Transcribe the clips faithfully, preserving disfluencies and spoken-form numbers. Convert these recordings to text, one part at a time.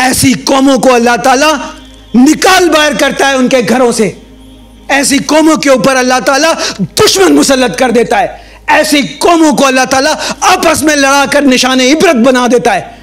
ऐसी कौमों को अल्लाह ताला निकाल बाहर करता है उनके घरों से, ऐसी कौमों के ऊपर अल्लाह ताला दुश्मन मुसल्लत कर देता है, ऐसी कौमों को अल्लाह ताला आपस में लड़ाकर निशाने इबरत बना देता है।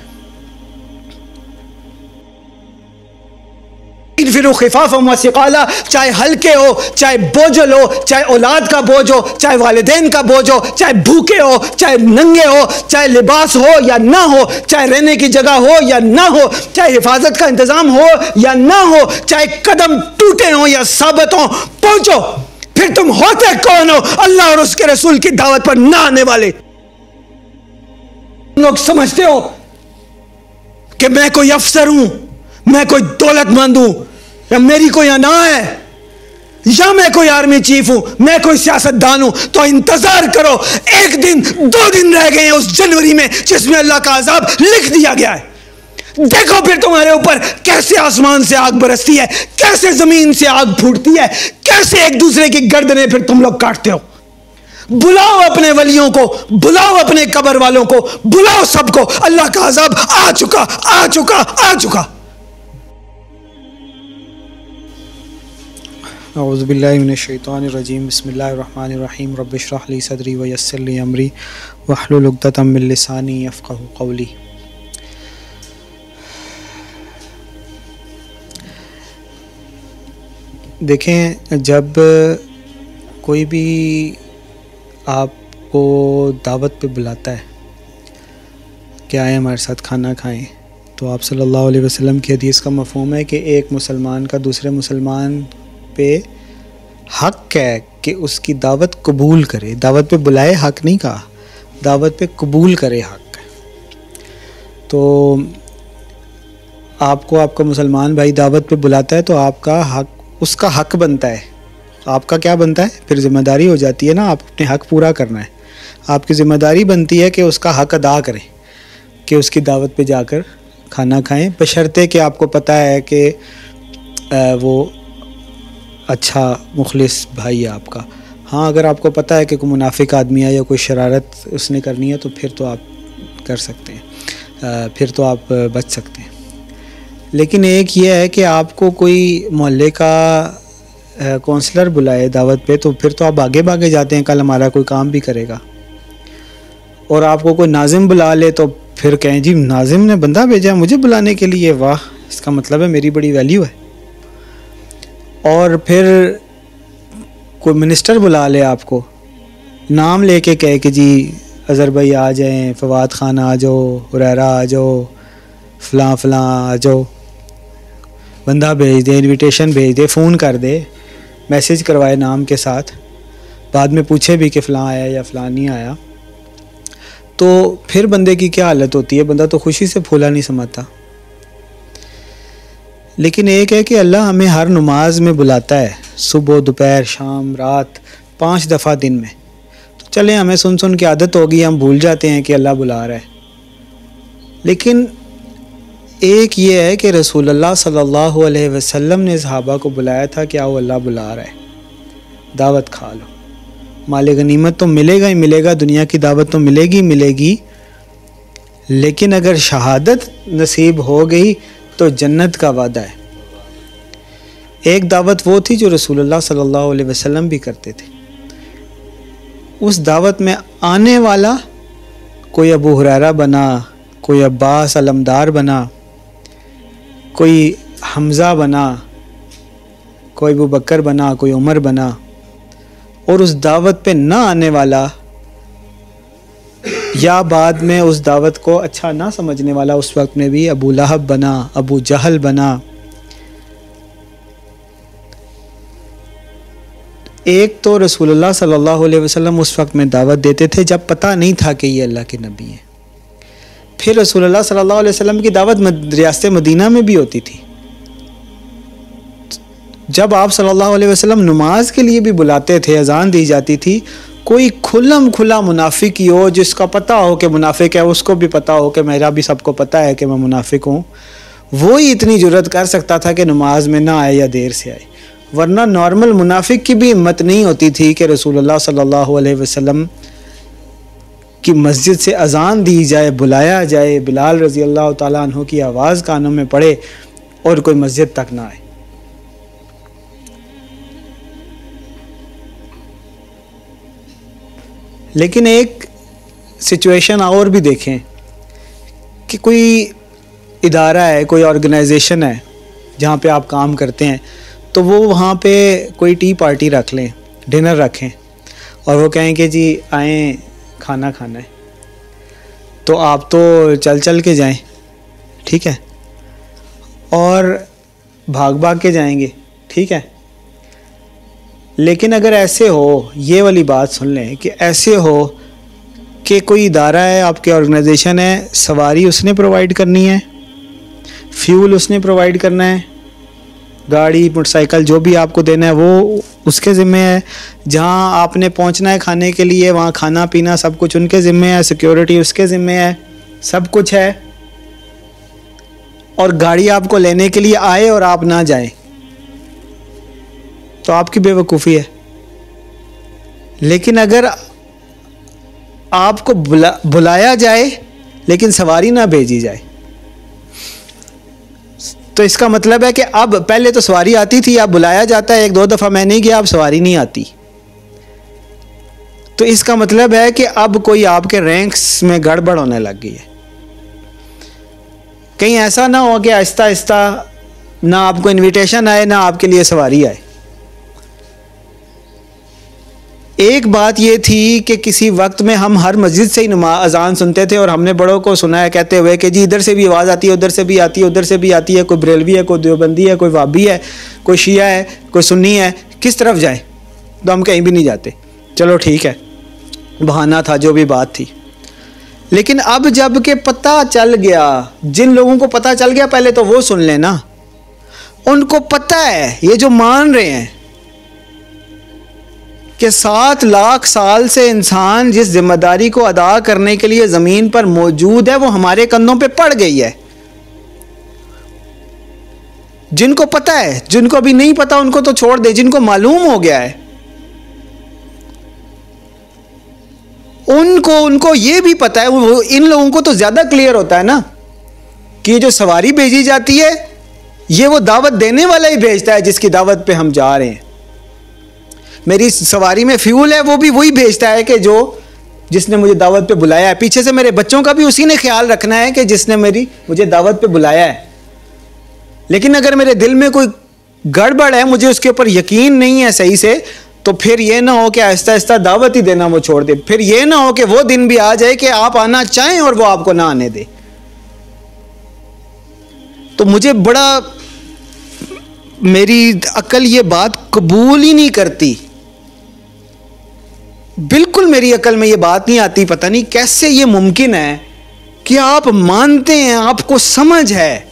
फिर खिफाफम व सिकाला, चाहे हल्के हो, चाहे बोझल हो, चाहे औलाद का बोझ हो, चाहे वालिदैन का बोझ हो, चाहे भूखे हो, चाहे नंगे हो, चाहे लिबास हो या ना हो, चाहे रहने की जगह हो या ना हो, चाहे हिफाजत का इंतजाम हो या ना हो, चाहे कदम टूटे हों या साबित हों, पहुंचो। फिर तुम होते कौन हो अल्लाह और उसके रसूल की दावत पर ना आने वाले। लोग समझते हो कि मैं कोई अफसर हूं, मैं कोई दौलतमंद हूं, या मेरी कोई अना है, या मैं कोई आर्मी चीफ हूं, मैं कोई सियासतदान हूं। तो इंतजार करो, एक दिन दो दिन रह गए हैं उस जनवरी में जिसमें अल्लाह का अजाब लिख दिया गया है। देखो फिर तुम्हारे ऊपर कैसे आसमान से आग बरसती है, कैसे जमीन से आग फूटती है, कैसे एक दूसरे की गर्दनें फिर तुम लोग काटते हो। बुलाओ अपने वलियों को, बुलाओ अपने कब्र वालों को, बुलाओ सबको, अल्लाह का अजाब आ चुका आ चुका आ चुका। औज़ु बिल्लाहि मिनश शैतानिर रजीम, बिस्मिल्लाहिर रहमानिर रहीम, रब्बि इश्रह ली सदरी व यस्सिर ली अमरी वहलुल उक़दतम मिन लिसानी यफ़क़हू क़ौली। देखें, जब कोई भी आपको दावत पे बुलाता है कि आए हमारे साथ खाना खाएं, तो आप सल्लल्लाहु अलैहि वसल्लम की हदीस का मफ़हूम है कि एक मुसलमान का दूसरे मुसलमान पे हक है कि उसकी दावत कबूल करे। दावत पे बुलाए हक नहीं कहा, दावत पे कबूल करे हक। तो आपको आपका मुसलमान भाई दावत पे बुलाता है तो आपका हक, उसका हक बनता है। आपका क्या बनता है फिर? ज़िम्मेदारी हो जाती है ना, आप अपने हक पूरा करना है। आपकी ज़िम्मेदारी बनती है कि उसका हक अदा करें, कि उसकी दावत पे जाकर खाना खाएं, बशर्ते कि आपको पता है कि वो अच्छा मुखलिस भाई है आपका। हाँ, अगर आपको पता है कि कोई मुनाफिक आदमी है या कोई शरारत उसने करनी है तो फिर तो आप कर सकते हैं, फिर तो आप बच सकते हैं। लेकिन एक ये है कि आपको कोई मोहल्ले का काउंसलर बुलाए दावत पे, तो फिर तो आप भागे भागे जाते हैं, कल हमारा कोई काम भी करेगा। और आपको कोई नाजिम बुला ले तो फिर कहें जी नाजिम ने बंदा भेजा मुझे बुलाने के लिए, वाह इसका मतलब है मेरी बड़ी वैल्यू है। और फिर कोई मिनिस्टर बुला ले आपको, नाम लेके कहे कि जी अज़र भाई आ जाएं, फवाद खान आ जाओ, हुरैरा आ जाओ, फ़लाँ फ़लाँ आ जाओ, बंदा भेज दे, इनविटेशन भेज दे, फ़ोन कर दे, मैसेज करवाए नाम के साथ, बाद में पूछे भी कि फ़लाँ आया या फ़लाँ नहीं आया। तो फिर बंदे की क्या हालत होती है? बंदा तो खुशी से फूला नहीं समाता। लेकिन एक है कि अल्लाह हमें हर नमाज में बुलाता है, सुबह, दोपहर, शाम, रात, पाँच दफ़ा दिन में। तो चलें, हमें सुन सुन की आदत होगी, हम भूल जाते हैं कि अल्लाह बुला रहा है। लेकिन एक ये है कि रसूलुल्लाह सल्लल्लाहु अलैहि वसल्लम ने सहाबा को बुलाया था कि आओ अल्लाह बुला रहा है, दावत खा लो, माल गनीमत तो मिलेगा ही मिलेगा, दुनिया की दावत तो मिलेगी मिलेगी। लेकिन अगर शहादत नसीब हो गई तो जन्नत का वादा है। एक दावत वो थी जो रसूलुल्लाह सल्लल्लाहु अलैहि वसल्लम भी करते थे। उस दावत में आने वाला कोई अबू हुरैरा बना, कोई अब्बास अलमदार बना, कोई हमज़ा बना, कोई अबू बकर बना, कोई उमर बना। और उस दावत पे ना आने वाला या बाद में उस दावत को अच्छा ना समझने वाला, उस वक्त में भी अबू लहब बना, अबू जहल बना। एक तो रसूलुल्लाह सल्लल्लाहु अलैहि वसल्लम उस वक्त में दावत देते थे जब पता नहीं था कि ये अल्लाह के नबी हैं। फिर रसूलुल्लाह सल्लल्लाहु अलैहि वसल्लम की दावत रियासत मदीना में भी होती थी। जब आप सल्लल्लाहु अलैहि वसल्लम नमाज के लिए भी बुलाते थे, अजान दी जाती थी, कोई खुल्लम खुला मुनाफिक ही हो, जिसका पता हो कि मुनाफिक है, उसको भी पता हो कि मेरा भी सबको पता है कि मैं मुनाफिक हूँ, वो ही इतनी जुर्रत कर सकता था कि नमाज में ना आए या देर से आए। वरना नॉर्मल मुनाफिक की भी हिम्मत नहीं होती थी कि रसूलुल्लाह सल्लल्लाहु अलैहि वसल्लम कि मस्जिद से अज़ान दी जाए, बुलाया जाए, बिलाल रज़ी अल्लाह ताला अन्हु की आवाज़ कानों में पड़े और कोई मस्जिद तक ना आए। लेकिन एक सिचुएशन और भी देखें कि कोई इदारा है, कोई ऑर्गेनाइजेशन है जहाँ पे आप काम करते हैं, तो वो वहाँ पे कोई टी पार्टी रख लें, डिनर रखें और वो कहें कि जी आएँ खाना खाना है, तो आप तो चल चल के जाएं, ठीक है, और भाग भाग के जाएंगे, ठीक है। लेकिन अगर ऐसे हो, ये वाली बात सुन लें कि ऐसे हो कि कोई इदारा है, आपके ऑर्गेनाइजेशन है, सवारी उसने प्रोवाइड करनी है, फ्यूल उसने प्रोवाइड करना है, गाड़ी मोटरसाइकिल जो भी आपको देना है वो उसके ज़िम्मे है, जहाँ आपने पहुँचना है खाने के लिए वहाँ खाना पीना सब कुछ उनके ज़िम्मे है, सिक्योरिटी उसके ज़िम्मे है, सब कुछ है, और गाड़ी आपको लेने के लिए आए और आप ना जाएं, तो आपकी बेवकूफ़ी है। लेकिन अगर आपको बुला बुलाया जाए लेकिन सवारी ना भेजी जाए, तो इसका मतलब है कि अब पहले तो सवारी आती थी, अब बुलाया जाता है, एक दो दफ़ा मैं नहीं गया, अब सवारी नहीं आती, तो इसका मतलब है कि अब कोई आपके रैंक्स में गड़बड़ होने लग गई है। कहीं ऐसा ना हो कि आहिस्ता आहिस्ता ना आपको इनविटेशन आए ना आपके लिए सवारी आए। एक बात ये थी कि किसी वक्त में हम हर मस्जिद से ही नमाज़ अज़ान सुनते थे और हमने बड़ों को सुना है कहते हुए कि जी इधर से भी आवाज़ आती है, उधर से भी आती है, उधर से भी आती है, कोई बरेलवी है, कोई देवबंदी है, कोई वाबी है, कोई शिया है, कोई सुन्नी है, किस तरफ जाएं, तो हम कहीं भी नहीं जाते। चलो ठीक है, बहाना था, जो भी बात थी। लेकिन अब जब के पता चल गया, जिन लोगों को पता चल गया पहले तो वो सुन लेना, उनको पता है, ये जो मान रहे हैं कि सात लाख साल से इंसान जिस जिम्मेदारी को अदा करने के लिए ज़मीन पर मौजूद है वो हमारे कंधों पे पड़ गई है, जिनको पता है, जिनको अभी नहीं पता उनको तो छोड़ दे, जिनको मालूम हो गया है उनको उनको ये भी पता है, वो इन लोगों को तो ज़्यादा क्लियर होता है ना कि जो सवारी भेजी जाती है ये वो दावत देने वाला ही भेजता है जिसकी दावत पे हम जा रहे हैं, मेरी सवारी में फ्यूल है वो भी वही भेजता है कि जो जिसने मुझे दावत पे बुलाया है, पीछे से मेरे बच्चों का भी उसी ने ख्याल रखना है कि जिसने मेरी मुझे दावत पे बुलाया है। लेकिन अगर मेरे दिल में कोई गड़बड़ है, मुझे उसके ऊपर यकीन नहीं है सही से, तो फिर ये ना हो कि आहिस्ता आहिस्ता दावत ही देना वो छोड़ दे, फिर ये ना हो कि वो दिन भी आ जाए कि आप आना चाहें और वो आपको ना आने दे। तो मुझे बड़ा, मेरी अक्ल ये बात कबूल ही नहीं करती, बिल्कुल मेरी अकल में ये बात नहीं आती, पता नहीं कैसे ये मुमकिन है कि आप मानते हैं, आपको समझ है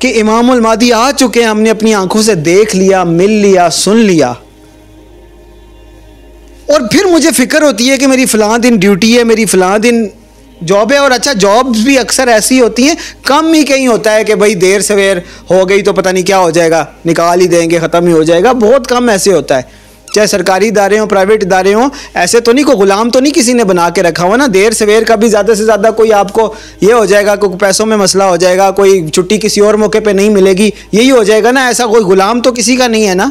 कि इमामुल मादी आ चुके हैं, हमने अपनी आंखों से देख लिया, मिल लिया, सुन लिया, और फिर मुझे फिक्र होती है कि मेरी फलां दिन ड्यूटी है, मेरी फलां दिन जॉब है। और अच्छा, जॉब्स भी अक्सर ऐसी होती हैं, कम ही कहीं होता है कि भाई देर सवेर हो गई तो पता नहीं क्या हो जाएगा, निकाल ही देंगे, ख़त्म ही हो जाएगा, बहुत कम ऐसे होता है, चाहे सरकारी इदारे हों, प्राइवेट इदारे हों, ऐसे तो नहीं, कोई गुलाम तो नहीं किसी ने बना के रखा हुआ ना। देर सवेर का भी ज़्यादा से ज़्यादा कोई आपको ये हो जाएगा, कोई पैसों में मसला हो जाएगा, कोई छुट्टी किसी और मौके पे नहीं मिलेगी, यही हो जाएगा ना, ऐसा कोई गुलाम तो किसी का नहीं है ना,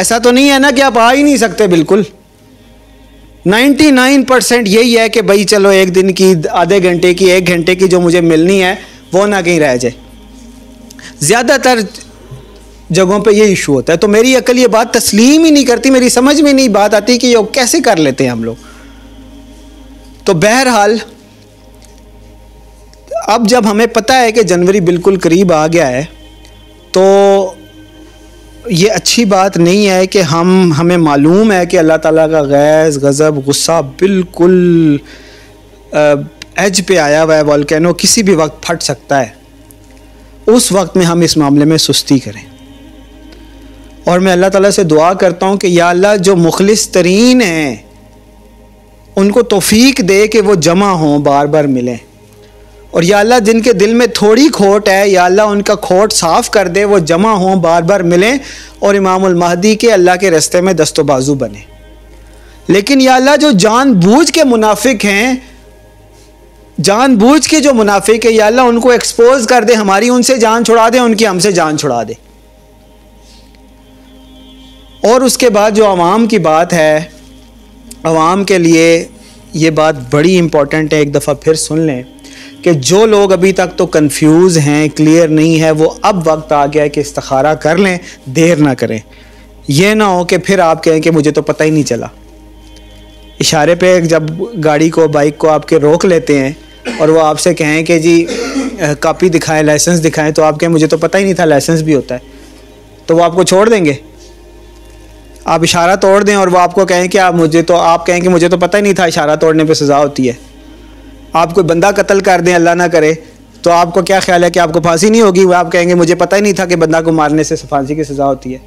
ऐसा तो नहीं है ना कि आप आ ही नहीं सकते। बिल्कुल नाइन्टी नाइन परसेंट यही है कि भाई चलो एक दिन की, आधे घंटे की, एक घंटे की जो मुझे मिलनी है वो ना कहीं रह जाए, ज़्यादातर जगहों पे ये इशू होता है। तो मेरी अकल ये बात तस्लीम ही नहीं करती, मेरी समझ में नहीं बात आती कि ये कैसे कर लेते हैं हम लोग। तो बहरहाल अब जब हमें पता है कि जनवरी बिल्कुल करीब आ गया है, तो ये अच्छी बात नहीं है कि हम हमें मालूम है कि अल्लाह ताला का गैज़, गज़ब, गुस्सा बिल्कुल एज पे आया हुआ है, वॉल्केनो किसी भी वक्त फट सकता है, उस वक्त में हम इस मामले में सुस्ती करें। और मैं अल्लाह ताला से दुआ करता हूँ कि या अल्लाह जो मुखलिस तरीन हैं उनको तौफीक दे कि वो जमा हों, बार बार मिलें, और या अल्लाह जिनके दिल में थोड़ी खोट है या अल्लाह उनका खोट साफ़ कर दे, वो जमा हों, बार बार मिलें और इमामुल महदी के अल्लाह के रास्ते में दस्तोबाजू बने। लेकिन या अल्लाह जो जानबूझ के मुनाफिक हैं, जानबूझ के जो मुनाफिक है, या अल्लाह उनको एक्सपोज कर दे, हमारी उनसे जान छुड़ा दे, उनकी हमसे जान छुड़ा दे। और उसके बाद जो आवाम की बात है, आवाम के लिए ये बात बड़ी इम्पॉर्टेंट है, एक दफ़ा फिर सुन लें कि जो लोग अभी तक तो कंफ्यूज हैं, क्लियर नहीं है, वो अब वक्त आ गया है कि इस्तिखारा कर लें, देर ना करें। यह ना हो कि फिर आप कहें कि मुझे तो पता ही नहीं चला। इशारे पे जब गाड़ी को, बाइक को आपके रोक लेते हैं और वो आपसे कहें कि जी कापी दिखाएं, लाइसेंस दिखाएं, तो आप कहें मुझे तो पता ही नहीं था लाइसेंस भी होता है, तो वो आपको छोड़ देंगे। आप इशारा तोड़ दें और वो आपको कहें कि आप मुझे तो आप कहें कि मुझे तो पता ही नहीं था इशारा तोड़ने पे सज़ा होती है। आप कोई बंदा कत्ल कर दें, अल्लाह ना करे, तो आपको क्या ख्याल है कि आपको फांसी नहीं होगी? वह आप कहेंगे मुझे पता ही नहीं था कि बंदा को मारने से फांसी की सज़ा होती है।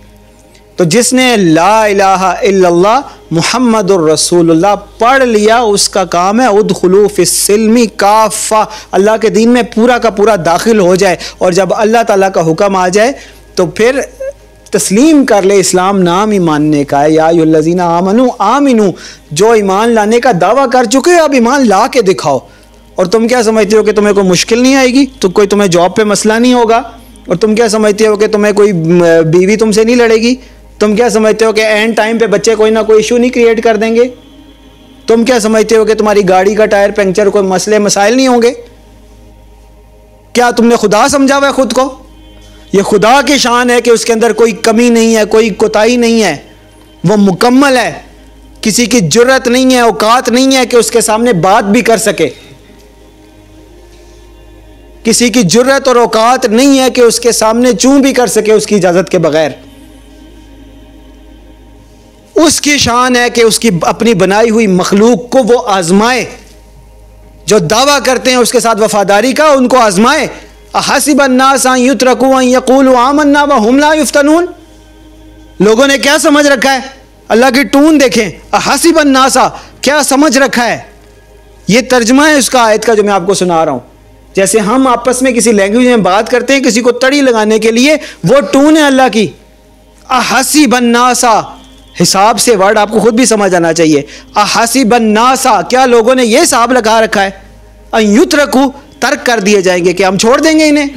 तो जिसने ला इलाहा इल्लल्लाह मुहम्मदुर रसूलुल्लाह पढ़ लिया, उसका काम है उदखुलू फिस्सिल्मी काफ़ा, अल्लाह के दीन में पूरा का पूरा दाखिल हो जाए। और जब अल्लाह ताला का हुक्म आ जाए तो फिर तस्लीम कर ले। इस्लाम नाम ही मानने का है, या अय्युहल्लज़ीना आमनू आमिनू, जो ईमान लाने का दावा कर चुके हो अब ईमान ला के दिखाओ। और तुम क्या समझते हो कि तुम्हें कोई मुश्किल नहीं आएगी, तो कोई तुम्हें जॉब पे मसला नहीं होगा, और तुम क्या समझते हो कि तुम्हें कोई बीवी तुमसे नहीं लड़ेगी, तुम क्या समझते हो कि एंड टाइम पे बच्चे कोई ना कोई इशू नहीं क्रिएट कर देंगे, तुम क्या समझते हो कि तुम्हारी गाड़ी का टायर पंक्चर कोई मसले मसाइल नहीं होंगे? क्या तुमने खुदा समझा हुआ है खुद को? ये खुदा की शान है कि उसके अंदर कोई कमी नहीं है, कोई कोताही नहीं है, वो मुकम्मल है। किसी की जुर्रत नहीं है, औकात नहीं है कि उसके सामने बात भी कर सके, किसी की जुर्रत और औकात नहीं है कि उसके सामने चूं भी कर सके उसकी इजाजत के बगैर। उसकी शान है कि उसकी अपनी बनाई हुई मखलूक को वो आजमाए। जो दावा करते हैं उसके साथ वफादारी का, उनको आजमाए। अहसिबन्नास अन युत्रकू अन यकूलू आमन्ना व हुम ला युफ्तनून, लोगों ने क्या समझ रखा है? अल्लाह की टून देखें, अहसिबन्नास, क्या समझ रखा है? ये तर्जमा है उसका आयत का जो मैं आपको सुना रहा हूँ। जैसे हम आपस में किसी लैंग्वेज में बात करते हैं किसी को तड़ी लगाने के लिए, वो टून है अल्लाह की। अहसिबन्नास, हिसाब से वर्ड आपको खुद भी समझ आना चाहिए। अहसिबन्नासा, क्या लोगों ने ये हिसाब लगा रखा है? अन युत्रकू, तर्क कर दिए जाएंगे कि हम छोड़ देंगे इन्हें।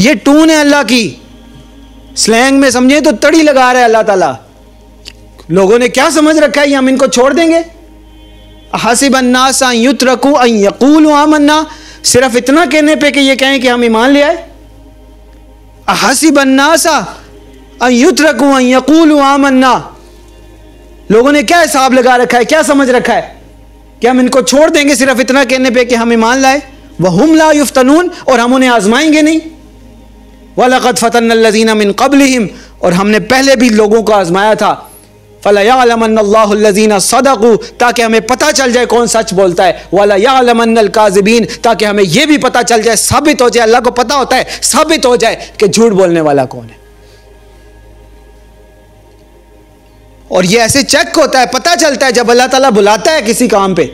ये टून है अल्लाह की। स्लैंग में समझे तो तड़ी लगा रहा है अल्लाह ताला। लोगों ने क्या समझ रखा है, हम इनको छोड़ देंगे? अहसिबन्नासा अन युत्रकू अन यकूलू आमन्ना, सिर्फ इतना कहने पे कि ये कहें कि हम ईमान ले आए। अहसिबन्नासा अन युत्रकू अन यकूलू आमन्ना, लोगों ने क्या हिसाब लगा रखा है, क्या समझ रखा है कि हम इनको छोड़ देंगे सिर्फ इतना कहने पे कि हम ईमान लाए। वहुम ला युफ्तनून, और हम उन्हें आजमाएंगे नहीं। वलक़द फ़तन्नल्लज़ीना मिन क़ब्लिहिम, और हमने पहले भी लोगों को आजमाया था। फ़लयअलमन्नल्लाहुल्लज़ीना सदक़ू, ताकि हमें पता चल जाए कौन सच बोलता है। वलयअलमन्नल काज़िबीन, ताकि हमें यह भी पता चल जाए, साबित हो जाए, अल्लाह को पता होता है, साबित हो जाए कि झूठ बोलने वाला कौन है। और ये ऐसे चेक होता है, पता चलता है जब अल्लाह ताला बुलाता है किसी काम पे।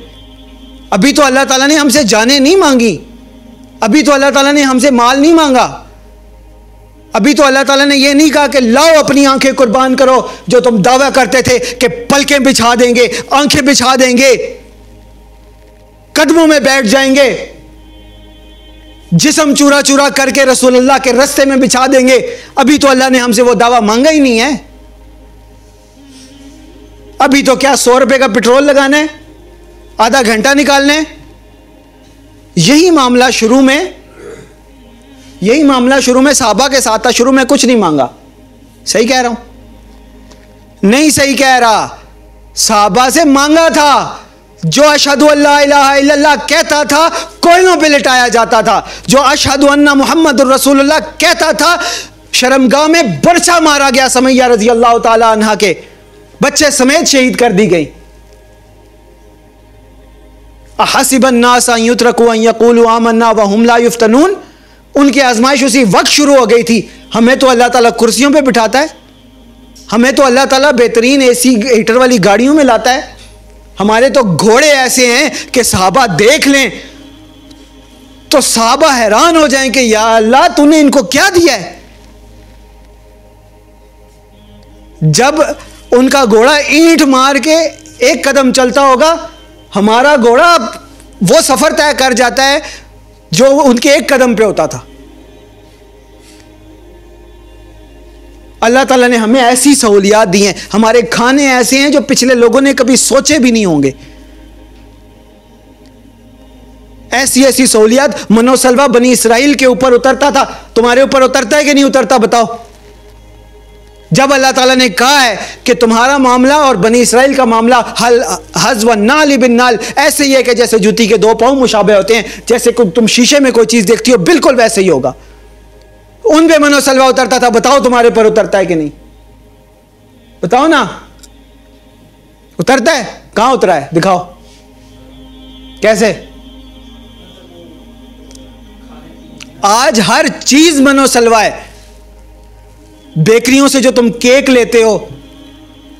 अभी तो अल्लाह ताला ने हमसे जाने नहीं मांगी, अभी तो अल्लाह ताला ने हमसे माल नहीं मांगा, अभी तो अल्लाह ताला ने ये नहीं कहा कि लाओ अपनी आंखें कुर्बान करो, जो तुम दावा करते थे कि पलकें बिछा देंगे, आंखें बिछा देंगे, कदमों में बैठ जाएंगे, जिस्म चूरा चूरा करके रसूलुल्लाह के रस्ते में बिछा देंगे। अभी तो अल्लाह ने हमसे वो दावा मांगा ही नहीं है। अभी तो क्या सौ रुपए का पेट्रोल लगाना है, आधा घंटा निकालना है। यही मामला शुरू में यही मामला शुरू में साहबा के साथ था। शुरू में कुछ नहीं मांगा, सही कह रहा हूं? नहीं सही कह रहा। साहबा से मांगा था। जो अशहदु अल्ला इलाहा इल्लल्लाह कहता था, कोयलों पे लिटाया जाता था। जो अशहदु अन्ना मुहम्मदुर रसूलुल्लाह कहता था, शर्मगाह में बरसा मारा गया। समैया रजी अल्लाह तआला अन्हा के बच्चे समेत शहीद कर दी गई। अहसिबन्नास अन युत्रकू अन यकूलू आमन्ना व हुम ला युफ्तनून, उनकी आजमाइश उसी वक्त शुरू हो गई थी। हमें तो अल्लाह ताला कुर्सियों पे बिठाता है, हमें तो अल्लाह ताला बेहतरीन एसी हीटर वाली गाड़ियों में लाता है। हमारे तो घोड़े ऐसे हैं कि सहाबा देख लें तो सहाबा हैरान हो जाएं कि या अल्लाह तूने इनको क्या दिया है। जब उनका घोड़ा ईंट मार के एक कदम चलता होगा हमारा घोड़ा वो सफ़र तय कर जाता है जो उनके एक कदम पे होता था। अल्लाह ताला ने हमें ऐसी सहूलियात दी हैं, हमारे खाने ऐसे हैं जो पिछले लोगों ने कभी सोचे भी नहीं होंगे। ऐसी ऐसी सहूलियात, मनोसलवा बनी इसराइल के ऊपर उतरता था, तुम्हारे ऊपर उतरता है कि नहीं उतरता बताओ। जब अल्लाह ताला ने कहा है कि तुम्हारा मामला और बनी इसराइल का मामला हल हज व नाल बिन नाल ऐसे ही है कि जैसे जूती के दो पाँव मुशाबे होते हैं, जैसे तुम शीशे में कोई चीज़ देखती हो बिल्कुल वैसे ही होगा। उन पे मनोसलवा उतरता था, बताओ तुम्हारे पर उतरता है कि नहीं, बताओ ना उतरता है। कहाँ उतरा है दिखाओ कैसे। आज हर चीज मनोसलवा है। बेकरियों से जो तुम केक लेते हो,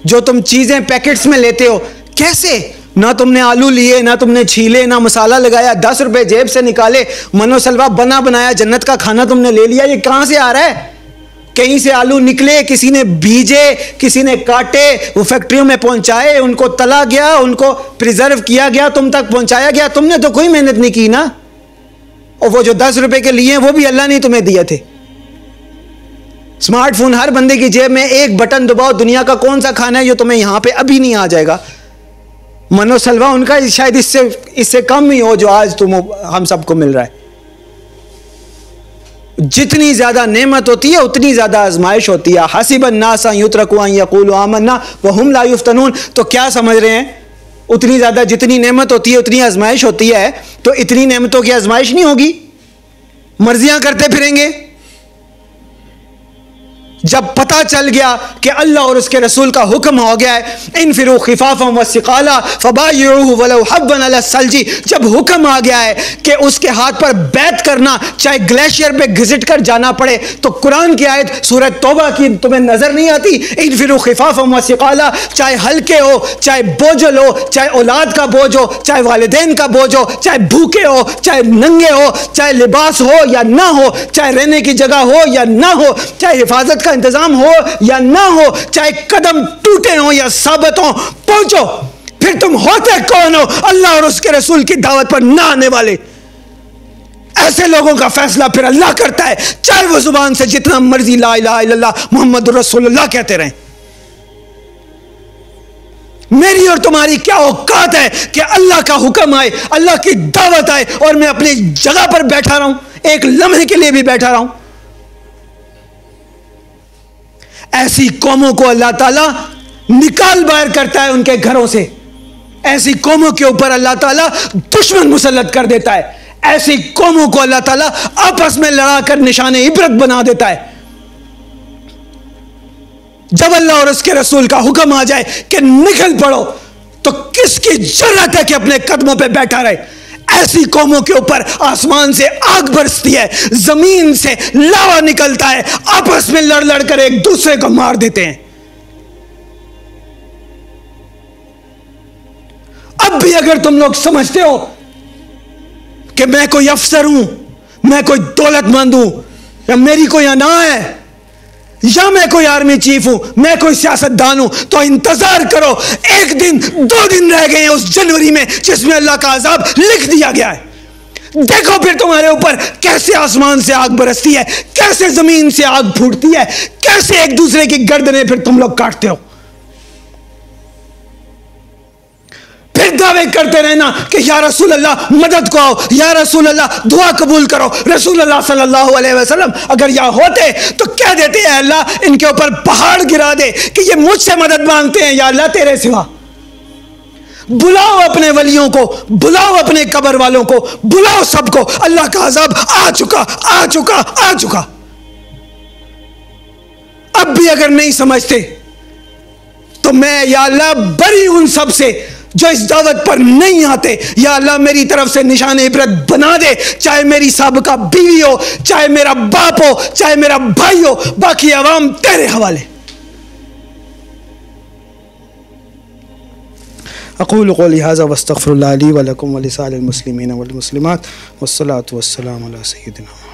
जो तुम चीजें पैकेट्स में लेते हो, कैसे, ना तुमने आलू लिए, ना तुमने छीले, ना मसाला लगाया, दस रुपए जेब से निकाले, मनोसलवा बना बनाया जन्नत का खाना तुमने ले लिया। ये कहां से आ रहा है? कहीं से आलू निकले, किसी ने बीजे, किसी ने काटे, वो फैक्ट्रियों में पहुंचाए, उनको तला गया, उनको प्रिजर्व किया गया, तुम तक पहुंचाया गया। तुमने तो कोई मेहनत नहीं की ना। और वो जो दस रुपए के लिए वो भी अल्लाह ने तुम्हें दिए थे। स्मार्टफोन हर बंदे की जेब में, एक बटन दबाओ दुनिया का कौन सा खाना है जो तुम्हें यहाँ पे अभी नहीं आ जाएगा। मनोसलवा उनका शायद इससे इससे कम ही हो जो आज तुम हम सबको मिल रहा है। जितनी ज्यादा नेमत होती है उतनी ज्यादा आजमाइश होती है। हसीबन नासा युत्रकू अन यकूलू आमन्ना वहुम ला युफ्तनून। तो क्या समझ रहे हैं, उतनी ज्यादा जितनी नेमत होती है उतनी आजमाइश होती है, तो इतनी नेमतों की आजमाइश नहीं होगी, मर्जियां करते फिरेंगे। जब पता चल गया कि अल्लाह और उसके रसूल का हुक्म हो गया है, इन फिरू खिफाफम व सिकाला फबायू वलो हब्बन अला सलजी, जब हुक्म आ गया है कि उसके हाथ पर बैत करना, चाहे ग्लेशियर पे घिसट कर जाना पड़े, तो कुरान की आयत सूरह तौबा की तुम्हें नजर नहीं आती, इन फिरू खिफाफम व सिकाला, चाहे हल्के हो, चाहे बोझल हो, चाहे औलाद का बोझ हो, चाहे वालिदैन का बोझ हो, चाहे भूखे हो, चाहे नंगे हो, चाहे लिबास हो या ना हो, चाहे रहने की जगह हो या ना हो, चाहे हिफाजत का इंतजाम हो या ना हो, चाहे कदम टूटे हो या साबित हो, पहुंचो। फिर तुम होते कौन हो, अल्लाह और उसके रसूल की दावत पर ना आने वाले। ऐसे लोगों का फैसला फिर अल्लाह करता है, चाहे वो जुबान से जितना मर्जी ला इलाहा इल्लल्लाह मोहम्मद रसूलुल्लाह कहते रहें। मेरी और तुम्हारी क्या औकात है कि अल्लाह का हुक्म आए, अल्लाह की दावत आए और मैं अपनी जगह पर बैठा रहा हूं, एक लम्हे के लिए भी बैठा रहा हूं। ऐसी कौमों को अल्लाह ताला निकाल बाहर करता है उनके घरों से। ऐसी कौमों के ऊपर अल्लाह ताला दुश्मन मुसल्लत कर देता है। ऐसी कौमों को अल्लाह ताला आपस में लड़ाकर निशाने इबरत बना देता है। जब अल्लाह और उसके रसूल का हुक्म आ जाए कि निकल पड़ो, तो किसकी जरूरत है कि अपने कदमों पर बैठा रहे। ऐसी कौमों के ऊपर आसमान से आग बरसती है, जमीन से लावा निकलता है, आपस में लड़ लड़ कर एक दूसरे को मार देते हैं। अब भी अगर तुम लोग समझते हो कि मैं कोई अफसर हूं, मैं कोई दौलतमंद हूं, या मेरी कोई अना है, या मैं कोई आर्मी चीफ हूं, मैं कोई सियासतदान हूं, तो इंतजार करो, एक दिन दो दिन रह गए हैं उस जनवरी में जिसमें अल्लाह का अजाब लिख दिया गया है। देखो फिर तुम्हारे ऊपर कैसे आसमान से आग बरसती है, कैसे जमीन से आग फूटती है, कैसे एक दूसरे की गर्दनें फिर तुम लोग काटते हो। फिर दावे करते रहना कि या रसूल अल्लाह मदद को आओ, या रसूल अल्लाह दुआ कबूल करो। रसूल अल्लाह सल्लल्लाहु अलैहि वसल्लम अगर यहाँ होते तो क्या देते हैं, अल्लाह इनके ऊपर पहाड़ गिरा दे कि ये मुझसे मदद मांगते हैं, या अल्लाह तेरे सिवा। बुलाओ अपने वलियों को, बुलाओ अपने कब्र वालों को, बुलाओ सबको। अल्लाह का अजाब आ चुका, आ चुका, आ चुका। अब भी अगर नहीं समझते तो मैं या अल्लाह बरी उन सब से जो इस दावत पर नहीं आते। या अल्लाह मेरी तरफ से निशान इबरत बना दे, चाहे मेरी साबका बीवी हो, चाहे मेरा बाप हो, चाहे मेरा भाई हो, बाकी आवाम तेरे हवाले। अक़ूलु क़ौली हाज़ा वस्तग़फ़िरुल्लाह ली व लकुम व लिसाइरिल मुस्लिमीन वल मुस्लिमात वस्सलातु वस्सलामु अला सय्यिदिना।